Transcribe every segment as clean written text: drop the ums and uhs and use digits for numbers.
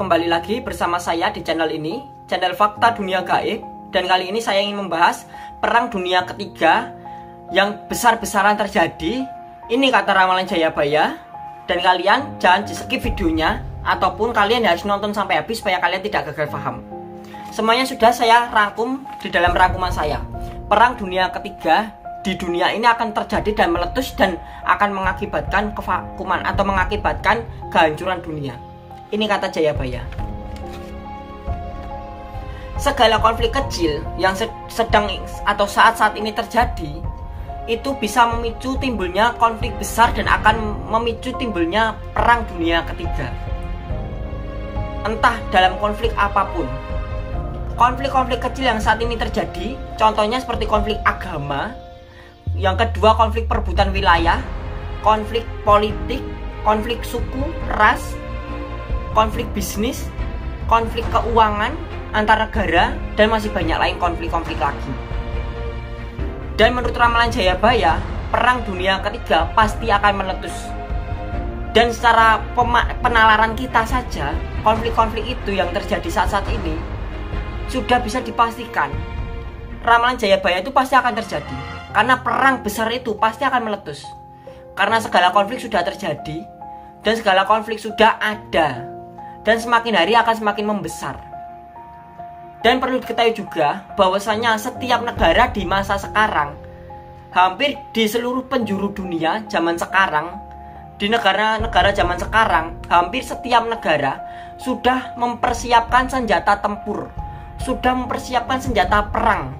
kembali lagi bersama saya di channel ini, Channel Fakta Dunia Gaib. Dan kali ini saya ingin membahas Perang Dunia Ketiga yang besar-besaran terjadi. Ini kata ramalan Jayabaya. Dan kalian jangan di skip videonya, ataupun kalian harus nonton sampai habis supaya kalian tidak gagal paham. Semuanya sudah saya rangkum di dalam rangkuman saya. Perang Dunia Ketiga di dunia ini akan terjadi dan meletus dan akan mengakibatkan kevakuman atau mengakibatkan kehancuran dunia. Ini kata Jayabaya. Segala konflik kecil yang sedang atau saat-saat ini terjadi itu bisa memicu timbulnya konflik besar dan akan memicu timbulnya perang dunia ketiga. Entah dalam konflik apapun. Konflik-konflik kecil yang saat ini terjadi, contohnya seperti konflik agama, yang kedua konflik perebutan wilayah, konflik politik, konflik suku, ras, konflik bisnis, konflik keuangan, antar negara, dan masih banyak lain konflik-konflik lagi. Dan menurut ramalan Jayabaya, perang dunia ketiga pasti akan meletus. Dan secara penalaran kita saja, konflik-konflik itu yang terjadi saat-saat ini sudah bisa dipastikan ramalan Jayabaya itu pasti akan terjadi. Karena perang besar itu pasti akan meletus. Karena segala konflik sudah terjadi dan segala konflik sudah ada, dan semakin hari akan semakin membesar. Dan perlu diketahui juga bahwasanya setiap negara di masa sekarang, hampir di seluruh penjuru dunia zaman sekarang, di negara-negara zaman sekarang, hampir setiap negara sudah mempersiapkan senjata tempur, sudah mempersiapkan senjata perang.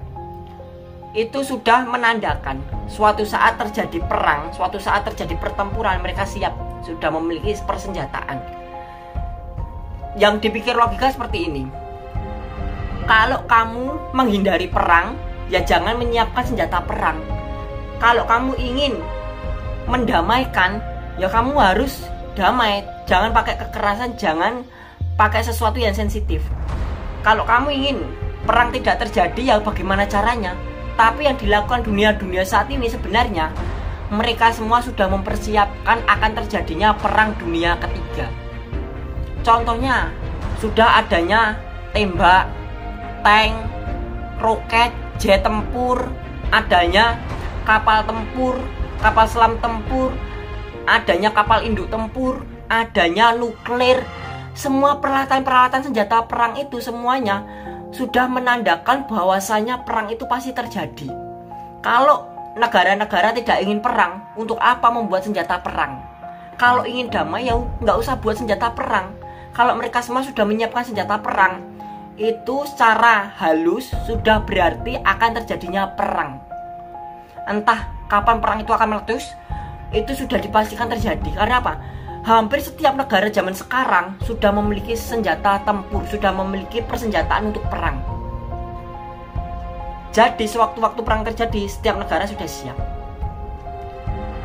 Itu sudah menandakan suatu saat terjadi perang, suatu saat terjadi pertempuran, mereka siap, sudah memiliki persenjataan. Yang dipikir logika seperti ini. Kalau kamu menghindari perang, ya jangan menyiapkan senjata perang. Kalau kamu ingin mendamaikan, ya kamu harus damai. Jangan pakai kekerasan, jangan pakai sesuatu yang sensitif. Kalau kamu ingin perang tidak terjadi, ya bagaimana caranya? Tapi yang dilakukan dunia-dunia saat ini sebenarnya mereka semua sudah mempersiapkan akan terjadinya perang dunia ketiga. Contohnya sudah adanya tembak, tank, roket, jet tempur, adanya kapal tempur, kapal selam tempur, adanya kapal induk tempur, adanya nuklir. Semua peralatan-peralatan senjata perang itu semuanya sudah menandakan bahwasanya perang itu pasti terjadi. Kalau negara-negara tidak ingin perang, untuk apa membuat senjata perang? Kalau ingin damai ya nggak usah buat senjata perang. Kalau mereka semua sudah menyiapkan senjata perang, itu secara halus sudah berarti akan terjadinya perang. Entah kapan perang itu akan meletus, itu sudah dipastikan terjadi. Karena apa? Hampir setiap negara zaman sekarang sudah memiliki senjata tempur, sudah memiliki persenjataan untuk perang. Jadi sewaktu-waktu perang terjadi, setiap negara sudah siap.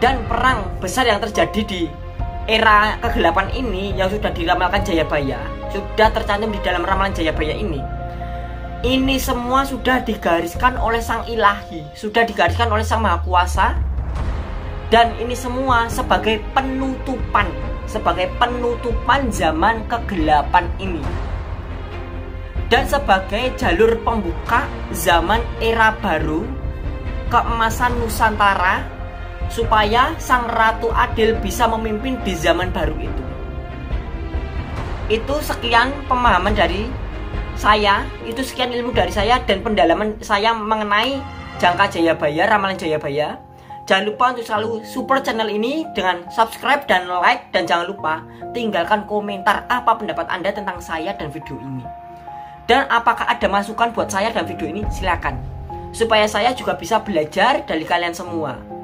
Dan perang besar yang terjadi di era kegelapan ini, yang sudah diramalkan Jayabaya, sudah tercantum di dalam ramalan Jayabaya ini, ini semua sudah digariskan oleh Sang Ilahi, sudah digariskan oleh Sang Maha Kuasa. Dan ini semua sebagai penutupan, sebagai penutupan zaman kegelapan ini, dan sebagai jalur pembuka zaman era baru keemasan Nusantara, supaya Sang Ratu Adil bisa memimpin di zaman baru itu. Itu sekian pemahaman dari saya, itu sekian ilmu dari saya dan pendalaman saya mengenai jangka Jayabaya, ramalan Jayabaya. Jangan lupa untuk selalu support channel ini dengan subscribe dan like. Dan jangan lupa tinggalkan komentar apa pendapat Anda tentang saya dan video ini. Dan apakah ada masukan buat saya dan video ini, silakan. Supaya saya juga bisa belajar dari kalian semua.